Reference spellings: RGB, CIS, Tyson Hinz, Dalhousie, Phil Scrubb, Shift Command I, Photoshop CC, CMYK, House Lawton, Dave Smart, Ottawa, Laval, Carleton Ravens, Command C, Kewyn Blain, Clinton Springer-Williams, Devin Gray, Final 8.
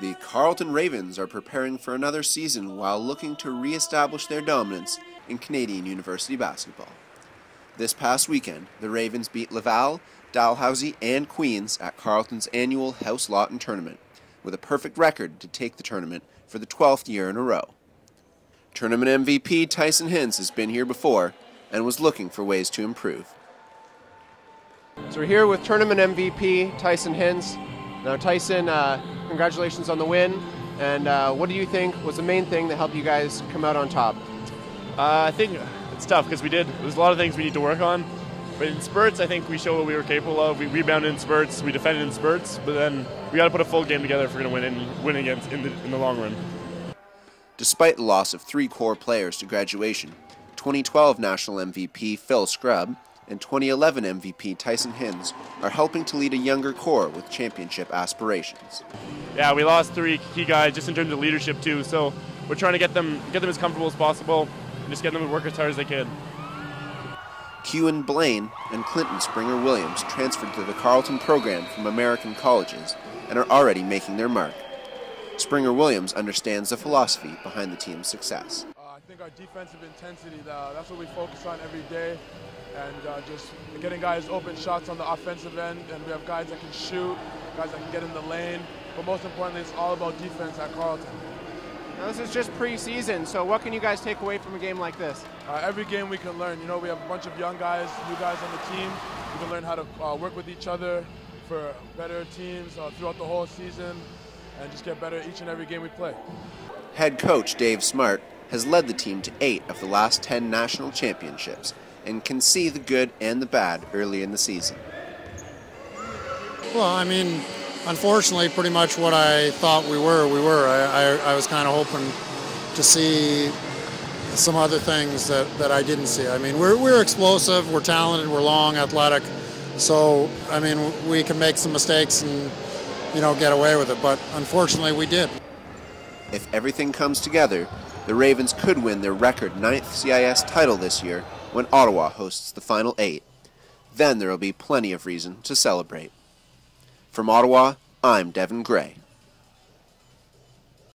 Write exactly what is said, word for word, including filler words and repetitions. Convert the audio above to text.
The Carleton Ravens are preparing for another season while looking to reestablish their dominance in Canadian university basketball. This past weekend, the Ravens beat Laval, Dalhousie, and Queens at Carleton's annual House Lawton tournament, with a perfect record to take the tournament for the twelfth year in a row. Tournament M V P Tyson Hinz has been here before and was looking for ways to improve. So we're here with tournament M V P Tyson Hinz. Now Tyson, uh, congratulations on the win, and uh, what do you think was the main thing that helped you guys come out on top? Uh, I think it's tough because we did, there's a lot of things we need to work on, but in spurts I think we showed what we were capable of. We rebounded in spurts, we defended in spurts, but then we got to put a full game together if we're going to win, in, win against in the, in the long run. Despite the loss of three core players to graduation, twenty twelve National M V P Phil Scrubb and twenty eleven M V P Tyson Hinz are helping to lead a younger core with championship aspirations. Yeah, we lost three key guys just in terms of leadership too, so we're trying to get them get them as comfortable as possible and just get them to work as hard as they can. Kewyn Blain and Clinton Springer-Williams transferred to the Carleton program from American colleges and are already making their mark. Springer-Williams understands the philosophy behind the team's success. Uh, I think our defensive intensity, uh, that's what we focus on every day. And uh, just getting guys open shots on the offensive end, and we have guys that can shoot, guys that can get in the lane, but most importantly it's all about defense at Carleton. Now this is just preseason, so what can you guys take away from a game like this? Uh, every game we can learn. You know, we have a bunch of young guys, new guys on the team. We can learn how to uh, work with each other for better teams uh, throughout the whole season and just get better each and every game we play. Head coach Dave Smart has led the team to eight of the last ten national championships, and can see the good and the bad early in the season. Well, I mean, unfortunately, pretty much what I thought we were, we were. I, I, I was kind of hoping to see some other things that, that I didn't see. I mean, we're, we're explosive, we're talented, we're long, athletic. So, I mean, we can make some mistakes and, you know, get away with it. But unfortunately, we did. If everything comes together, the Ravens could win their record ninth C I S title this year when Ottawa hosts the Final Eight. Then there will be plenty of reason to celebrate. From Ottawa, I'm Devin Gray.